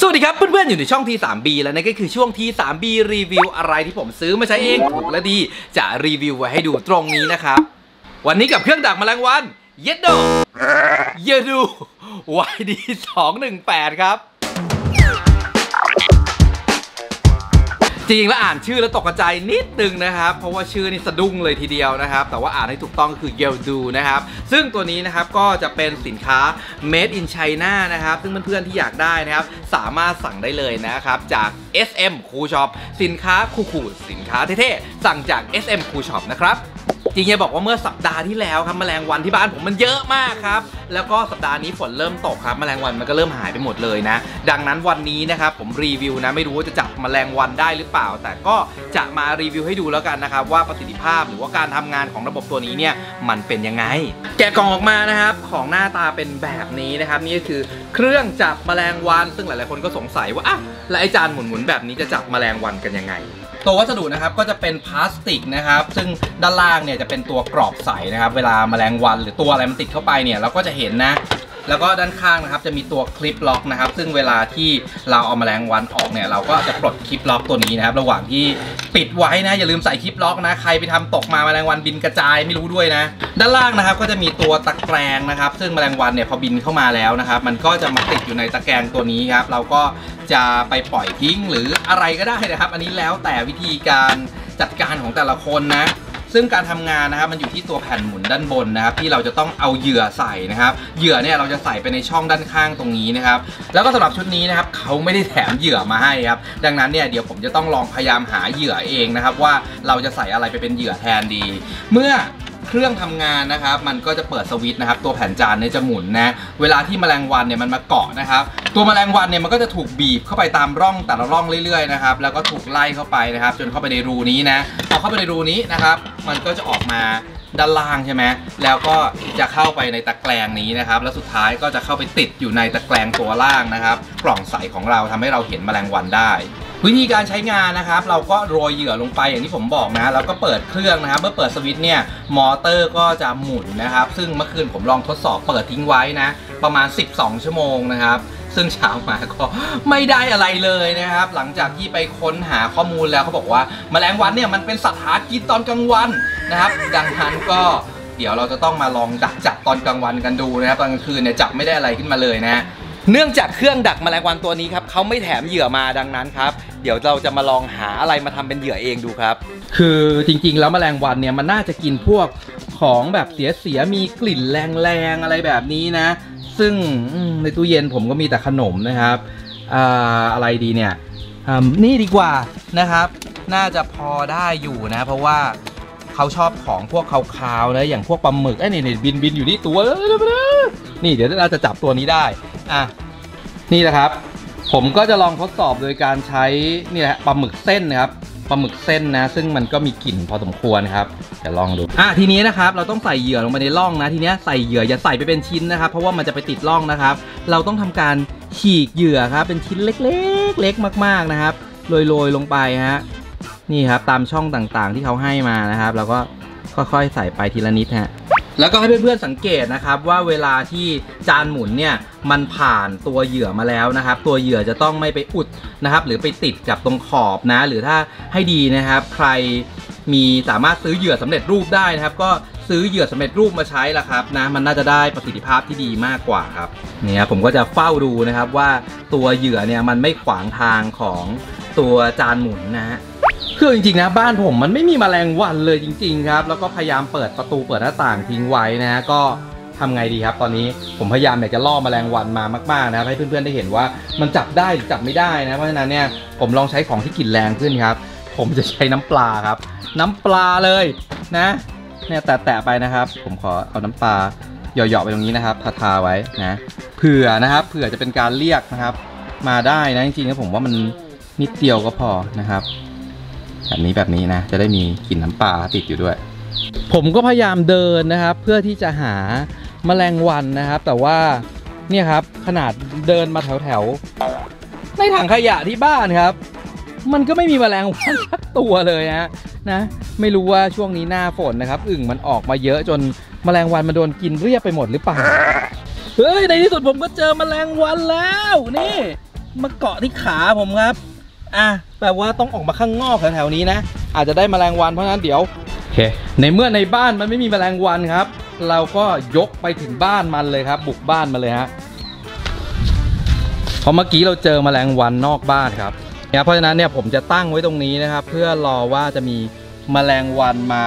สวัสดีครับเพื่อนๆอยู่ในช่อง T3B แล้วนั่นก็คือช่วง T3B รีวิวอะไรที่ผมซื้อมาใช้เองถูกและดีจะรีวิวไว้ให้ดูตรงนี้นะครับวันนี้กับเครื่องดักแมลงวันเยดโดเยดู YD218 ครับจริงแล้วอ่านชื่อแล้วตกใจนิดนึงนะครับเพราะว่าชื่อนี่สะดุ้งเลยทีเดียวนะครับแต่ว่าอ่านให้ถูกต้องก็คือเยลดูนะครับซึ่งตัวนี้นะครับก็จะเป็นสินค้า made in China นะครับซึ่งเพื่อนๆที่อยากได้นะครับสามารถสั่งได้เลยนะครับจาก SM Cool Shop สินค้าคู่ๆสินค้าเท่ๆสั่งจาก SM Cool Shop นะครับจริงๆบอกว่าเมื่อสัปดาห์ที่แล้วครับแมลงวันที่บ้านผมมันเยอะมากครับแล้วก็สัปดาห์นี้ฝนเริ่มตกครับแมลงวันมันก็เริ่มหายไปหมดเลยนะดังนั้นวันนี้นะครับผมรีวิวนะไม่รู้ว่าจะจับแมลงวันได้หรือเปล่าแต่ก็จะมารีวิวให้ดูแล้วกันนะครับว่าประสิทธิภาพหรือว่าการทำงานของระบบตัวนี้เนี่ยมันเป็นยังไงแกะกล่องออกมานะครับของหน้าตาเป็นแบบนี้นะครับนี่ก็คือเครื่องจับแมลงวันซึ่งหลายๆคนก็สงสัยว่าอ่ะแล้วไอ้จานหมุนๆแบบนี้จะจับแมลงวันกันยังไงตัววัสดุนะครับก็จะเป็นพลาสติกนะครับซึ่งด้านล่างเนี่ยจะเป็นตัวกรอบใสนะครับเวลาแมลงวันหรือตัวอะไรมันติดเข้าไปเนี่ยเราก็จะเห็นนะแล้วก็ด้านข้างนะครับจะมีตัวคลิปล็อกนะครับซึ่งเวลาที่เราเอาแมลงวันออกเนี่ยเราก็จะปลดคลิปล็อกตัวนี้นะครับระหว่างที่ปิดไว้นะอย่าลืมใส่คลิปล็อกนะใครไปทำตกมาแมลงวันบินกระจายไม่รู้ด้วยนะด้านล่างนะครับก็จะมีตัวตะแกรงนะครับซึ่งแมลงวันเนี่ยพอบินเข้ามาแล้วนะครับมันก็จะมาติดอยู่ในตะแกรงตัวนี้ครับเราก็จะไปปล่อยทิ้งหรืออะไรก็ได้นะครับอันนี้แล้วแต่วิธีการจัดการของแต่ละคนนะซึ่งการทำงานนะครับมันอยู่ที่ตัวแผ่นหมุนด้านบนนะครับที่เราจะต้องเอาเหยื่อใส่นะครับเหยื่อเนี่ยเราจะใส่ไปในช่องด้านข้างตรงนี้นะครับแล้วก็สำหรับชุดนี้นะครับเขาไม่ได้แถมเหยื่อมาให้ครับดังนั้นเนี่ยเดี๋ยวผมจะต้องลองพยายามหาเหยื่อเองนะครับว่าเราจะใส่อะไรไปเป็นเหยื่อแทนดีเมื่อเครื่องทำงานนะครับมันก็จะเปิดสวิตช์นะครับตัวแผ่นจานเนี่ยจะหมุนนะเวลาที่แมลงวันเนี่ยมันมาเกาะนะครับตัวแมลงวันเนี่ยมันก็จะถูกบีบเข้าไปตามร่องแต่ละร่องเรื่อยๆนะครับแล้วก็ถูกไล่เข้าไปนะครับจนเข้าไปในรูนี้นะพอเข้าไปในรูนี้นะครับมันก็จะออกมาด้านล่างใช่ไหมแล้วก็จะเข้าไปในตะแกรงนี้นะครับแล้วสุดท้ายก็จะเข้าไปติดอยู่ในตะแกรงตัวล่างนะครับกล่องใสของเราทำให้เราเห็นแมลงวันได้วิธีการใช้งานนะครับเราก็โรยเหยื่อลงไปอย่างที่ผมบอกนะแล้วก็เปิดเครื่องนะครับเมื่อเปิดสวิตช์เนี่ยมอเตอร์ก็จะหมุนนะครับซึ่งเมื่อคืนผมลองทดสอบเปิดทิ้งไว้นะประมาณ12ชั่วโมงนะครับซึ่งเช้ามาก็ไม่ได้อะไรเลยนะครับหลังจากที่ไปค้นหาข้อมูลแล้วเขาบอกว่าแมลงวันเนี่ยมันเป็นสัตว์หากินตอนกลางวันนะครับดังนั้นก็เดี๋ยวเราจะต้องมาลองดักจับตอนกลางวันกันดูนะครับตอนกลางคืนเนี่ยจับไม่ได้อะไรขึ้นมาเลยนะเนื่องจากเครื่องดักแมลงวันตัวนี้ครับเขาไม่แถมเหยื่อมาดังนั้นครับเดี๋ยวเราจะมาลองหาอะไรมาทำเป็นเหยื่อเองดูครับคือจริงๆแล้วแมลงวันเนี่ยมันน่าจะกินพวกของแบบเสียมีกลิ่นแรงๆอะไรแบบนี้นะซึ่งในตู้เย็นผมก็มีแต่ขนมนะครับอะไรดีเนี่ยนี่ดีกว่านะครับน่าจะพอได้อยู่นะเพราะว่าเขาชอบของพวกขาวๆนะอย่างพวกปลาหมึกไอ้นี่บินอยู่นี่ตัวนี่เดี๋ยวเราจะจับตัวนี้ได้อ่ะนี่นะครับผมก็จะลองทดสอบโดยการใช้นี่แหละปลาหมึกเส้นนะครับปลาหมึกเส้นนะซึ่งมันก็มีกลิ่นพอสมควรครับเดี๋ยวลองดูทีนี้นะครับเราต้องใส่เหยื่อลงไปในร่องนะทีนี้ใส่เหยื่ออย่าใส่ไปเป็นชิ้นนะครับเพราะว่ามันจะไปติดร่องนะครับเราต้องทำการฉีกเหยื่อครับเป็นชิ้นเล็กๆเล็กมากๆนะครับโรยลงไปฮะนี่ครับตามช่องต่างๆที่เขาให้มานะครับเราก็ค่อยๆใส่ไปทีละนิดฮะแล้วก็ให้เพื่อนๆสังเกตนะครับว่าเวลาที่จานหมุนเนี่ยมันผ่านตัวเหยื่อมาแล้วนะครับตัวเหยื่อจะต้องไม่ไปอุดนะครับหรือไปติดกับตรงขอบนะหรือถ้าให้ดีนะครับใครมีสามารถซื้อเหยื่อสำเร็จรูปได้นะครับก็ซื้อเหยื่อสำเร็จรูปมาใช้ละครับนะมันน่าจะได้ประสิทธิภาพที่ดีมากกว่าครับเนี่ยผมก็จะเฝ้าดูนะครับว่าตัวเหยื่อเนี่ยมันไม่ขวางทางของตัวจานหมุนนะฮะคือจริงๆนะบ้านผมมันไม่มีแมลงวันเลยจริงๆครับแล้วก็พยายามเปิดประตูเปิดหน้าต่างทิ้งไว้นะก็ทำไงดีครับตอนนี้ผมพยายามอยากจะล่อแมลงวันมามากๆนะครับให้เพื่อนๆได้เห็นว่ามันจับได้หรือจับไม่ได้นะเพราะฉะนั้นเนี่ยผมลองใช้ของที่กลิ่นแรงขึ้นครับผมจะใช้น้ำปลาครับน้ำปลาเลยนะเนี่ยแตะๆไปนะครับผมขอเอาน้ำปลาหยอดๆไปตรงนี้นะครับทาไว้นะเผื่อนะครับเผื่อจะเป็นการเรียกนะครับมาได้นะจริงๆนะผมว่ามันนิดเดียวก็พอนะครับแบบนี้นะจะได้มีกลิ่นน้ำปลาติดอยู่ด้วยผมก็พยายามเดินนะครับเพื่อที่จะหาแมลงวันนะครับแต่ว่าเนี่ยครับขนาดเดินมาแถวในถังขยะที่บ้านครับมันก็ไม่มีแมลงวันสักตัวเลยนะไม่รู้ว่าช่วงนี้หน้าฝนนะครับอึ่งมันออกมาเยอะจนแมลงวันมาโดนกินเรียบไปหมดหรือเปล่าเฮ้ยในที่สุดผมก็เจอแมลงวันแล้วนี่ มาเกาะที่ขาผมครับแบบว่าต้องออกมาข้างนอกแถวๆนี้นะอาจจะได้แมลงวันเพราะนั้นเดี๋ยวโอเคในเมื่อในบ้านมันไม่มีแมลงวันครับเราก็ยกไปถึงบ้านมันเลยครับบุกบ้านมันเลยฮะเพราะเมื่อกี้เราเจอแมลงวันนอกบ้านครับเพราะฉะนั้นเนี่ยผมจะตั้งไว้ตรงนี้นะครับเพื่อรอว่าจะมีแมลงวันมา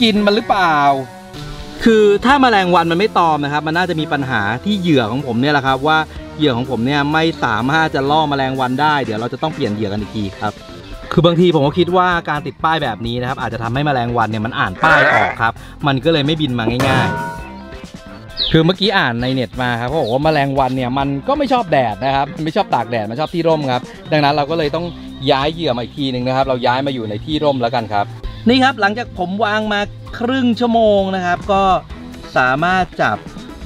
กินมันหรือเปล่าคือถ้าแมลงวันมันไม่ตอมนะครับมันน่าจะมีปัญหาที่เหยื่อของผมเนี่ยแหละครับว่าเหยื่อของผมเนี่ยไม่สามารถจะล่อแมลงวันได้เดี๋ยวเราจะต้องเปลี่ยนเหยื่อกันอีกทีครับคือบางทีผมก็คิดว่าการติดป้ายแบบนี้นะครับอาจจะทำให้แมลงวันเนี่ยมันอ่านป้ายออกครับมันก็เลยไม่บินมาง่ายๆคือเมื่อกี้อ่านในเน็ตมาครับเขาบอกว่าแมลงวันเนี่ยมันก็ไม่ชอบแดดนะครับไม่ชอบตากแดดมันชอบที่ร่มครับดังนั้นเราก็เลยต้องย้ายเหยื่อมาอีกทีหนึ่งนะครับเราย้ายมาอยู่ในที่ร่มแล้วกันครับนี่ครับหลังจากผมวางมาครึ่งชั่วโมงนะครับก็สามารถจับ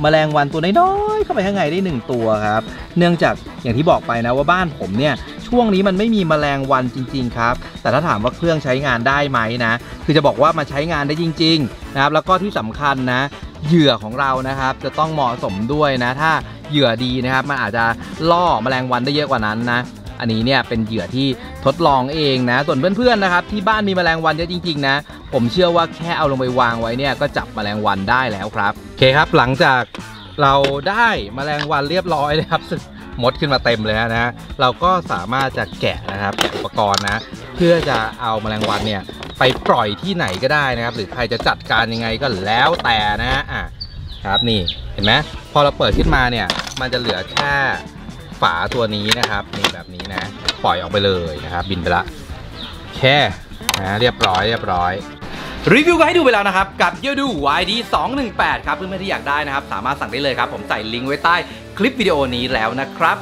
แมลงวันตัวน้อยๆเข้าไปข้างในได้1ตัวครับเนื่องจากอย่างที่บอกไปนะว่าบ้านผมเนี่ยช่วงนี้มันไม่มีแมลงวันจริงๆครับแต่ถ้าถามว่าเครื่องใช้งานได้ไหมนะคือจะบอกว่ามาใช้งานได้จริงๆนะครับแล้วก็ที่สำคัญนะเหยื่อของเรานะครับจะต้องเหมาะสมด้วยนะถ้าเหยื่อดีนะครับมันอาจจะล่อแมลงวันได้เยอะกว่านั้นนะอันนี้เนี่ยเป็นเหยื่อที่ทดลองเองนะส่วนเพื่อนๆนะครับที่บ้านมีแมลงวันเยอะจริงๆนะผมเชื่อว่าแค่เอาลงไปวางไว้เนี่ยก็จับแมลงวันได้แล้วครับโอเคครับหลังจากเราได้แมลงวันเรียบร้อยนะครับมดขึ้นมาเต็มเลยนะเราก็สามารถจะแกะนะครับแกะอุปกรณ์นะเพื่อจะเอาแมลงวันเนี่ยไปปล่อยที่ไหนก็ได้นะครับหรือใครจะจัดการยังไงก็แล้วแต่นะครับนี่เห็นไหมพอเราเปิดขึ้นมาเนี่ยมันจะเหลือแค่ฝาตัวนี้นะครับนี่แบบนี้นะปล่อยออกไปเลยนะครับบินไปละแค่นะเรียบร้อยรีวิวกันให้ดูไปแล้วนะครับกับYeodu YD218ครับเพื่อนๆที่อยากได้นะครับสามารถสั่งได้เลยครับผมใส่ลิงก์ไว้ใต้คลิปวิดีโอนี้แล้วนะครับ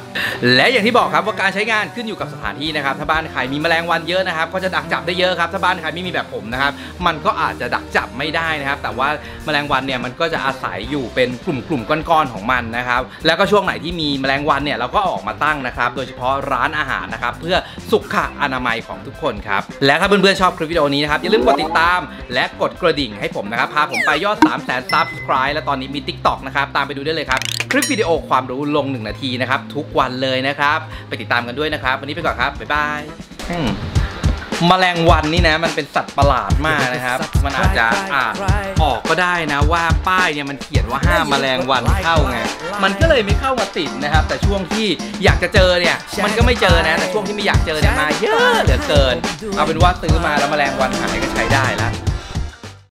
และอย่างที่บอกครับว่าการใช้งานขึ้นอยู่กับสถานที่นะครับถ้าบ้านใครมีแมลงวันเยอะนะครับก็จะดักจับได้เยอะครับถ้าบ้านใครไม่มีแบบผมนะครับมันก็อาจจะดักจับไม่ได้นะครับแต่ว่าแมลงวันเนี่ยมันก็จะอาศัยอยู่เป็นกลุ่มๆก้อนๆของมันนะครับแล้วก็ช่วงไหนที่มีแมลงวันเนี่ยเราก็ออกมาตั้งนะครับโดยเฉพาะร้านอาหารนะครับเพื่อสุขอนามัยของทุกคนครับและถ้าเพื่อนๆชอบคลิปวิดีโอนี้นะครับอย่าลืมกดติดตามและกดกระดิ่งให้ผมนะครับพาผมไปยอด 300,000 Subscribe และตอนนี้มี TikTok นะครับตามไปดูได้เลยครับคลิปวิดีโอความรู้ลง1 นาทีนะครับทุกวันเลยนะครับไปติดตามกันด้วยนะครับวันนี้ไปก่อนครับบ๊ายบายแมลงวันนี่นะมันเป็นสัตว์ประหลาดมากนะครับมันอาจจะออกก็ได้นะว่าป้ายเนี่ยมันเขียนว่าห้ามแมลงวันเข้าไงมันก็เลยไม่เข้ามาติดนะครับแต่ช่วงที่อยากจะเจอเนี่ยมันก็ไม่เจอนะแต่ช่วงที่ไม่อยากเจอเนี่ยมาเยอะเหลือเกินเอาเป็นว่าซื้อมาแล้วแมลงวันหายก็ใช้ได้แล้ว